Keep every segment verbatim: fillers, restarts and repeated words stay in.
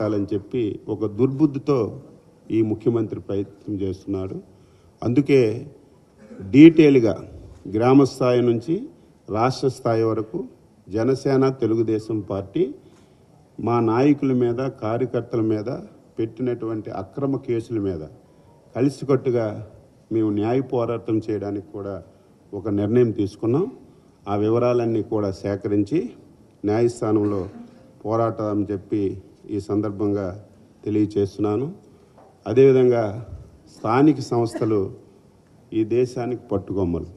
కట్టాలని చెప్పి ఒక దుర్బుద్ధితో ఈ ముఖ్యమంత్రి ప్రయత్నం చేస్తున్నారు. అందుకే డీటెయిల్గా గ్రామ స్థాయి నుంచి రాష్ట్ర స్థాయి వరకు జనసేన తెలుగుదేశం పార్టీ మా నాయకుల మీద కార్యకర్తల మీద పెట్టినటువంటి అక్రమ కేసుల మీద కలిసికట్టుగా మేము న్యాయ పోరాటం చేయడానికి కూడా ఒక నిర్ణయం తీసుకున్నాం. ఆ వివరాలన్నీ కూడా సేకరించి న్యాయస్థానంలో పోరాటం చెప్పి ఈ సందర్భంగా తెలియజేస్తున్నాను. అదేవిధంగా స్థానిక సంస్థలు ఈ దేశానికి పట్టుకొమ్మలు,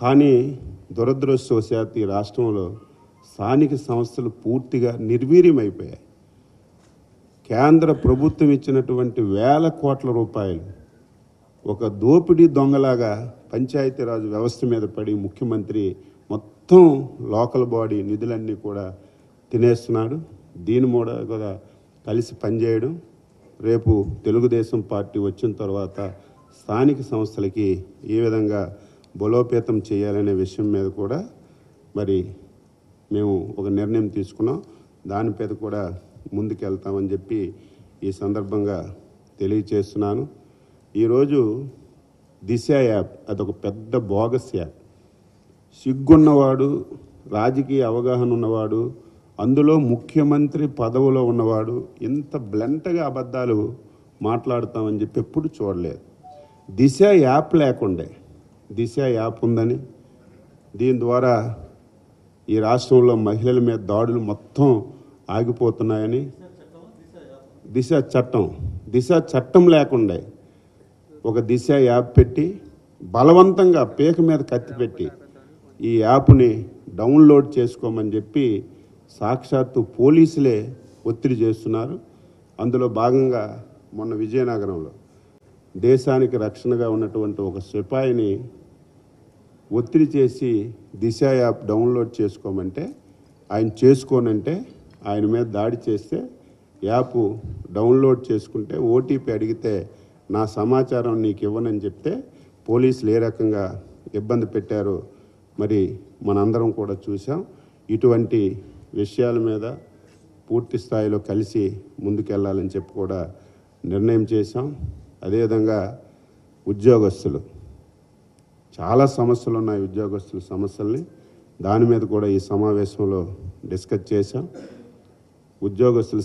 కానీ దురదృష్టవశాత్తు ఈ రాష్ట్రంలో స్థానిక సంస్థలు పూర్తిగా నిర్వీర్యమైపోయాయి. కేంద్ర ప్రభుత్వం ఇచ్చినటువంటి వేల కోట్ల రూపాయలు ఒక దోపిడీ దొంగలాగా పంచాయతీరాజ్ వ్యవస్థ మీద పడి ముఖ్యమంత్రి మొత్తం లోకల్ బాడీ నిధులన్నీ కూడా తినేస్తున్నాడు. దీని మూడ కూడా కలిసి పనిచేయడం, రేపు తెలుగుదేశం పార్టీ వచ్చిన తర్వాత స్థానిక సంస్థలకి ఏ విధంగా బలోపేతం చేయాలనే విషయం మీద కూడా మరి మేము ఒక నిర్ణయం తీసుకున్నాం. దానిపై కూడా ముందుకెళ్తామని చెప్పి ఈ సందర్భంగా తెలియజేస్తున్నాను. ఈరోజు దిశ యాప్ అదొక పెద్ద బోగస్ యాప్. సిగ్గున్నవాడు, రాజకీయ అవగాహన ఉన్నవాడు, అందులో ముఖ్యమంత్రి పదవిలో ఉన్నవాడు ఇంత బ్లంట్గా అబద్ధాలు మాట్లాడతామని చెప్పి ఎప్పుడు చూడలేదు. దిశ యాప్ లేకుండే దిశ యాప్ ఉందని, దీని ద్వారా ఈ రాష్ట్రంలో మహిళల మీద దాడులు మొత్తం ఆగిపోతున్నాయని, దిశ చట్టం దిశ చట్టం లేకుండే ఒక దిశ యాప్ పెట్టి బలవంతంగా పేక మీద కత్తి పెట్టి ఈ యాప్ని డౌన్లోడ్ చేసుకోమని చెప్పి సాక్షాత్తు పోలీసులే ఒత్తిడి చేస్తున్నారు. అందులో భాగంగా మొన్న విజయనగరంలో దేశానికి రక్షణగా ఉన్నటువంటి ఒక సిపాయిని ఒత్తిడి చేసి దిశ యాప్ డౌన్లోడ్ చేసుకోమంటే ఆయన చేసుకోనంటే ఆయన మీద దాడి చేస్తే యాప్ డౌన్లోడ్ చేసుకుంటే ఓటీపీ అడిగితే నా సమాచారం నీకు ఇవ్వనని చెప్తే పోలీసులు ఏ రకంగా ఇబ్బంది పెట్టారో మరి మనందరం కూడా చూసాం. ఇటువంటి విషయాల మీద పూర్తి స్థాయిలో కలిసి ముందుకెళ్ళాలని చెప్పి కూడా నిర్ణయం చేశాం. అదేవిధంగా ఉద్యోగస్తులు చాలా సమస్యలు ఉన్నాయి. ఉద్యోగస్తుల సమస్యల్ని దాని మీద కూడా ఈ సమావేశంలో డిస్కస్ చేశాం. ఉద్యోగస్తుల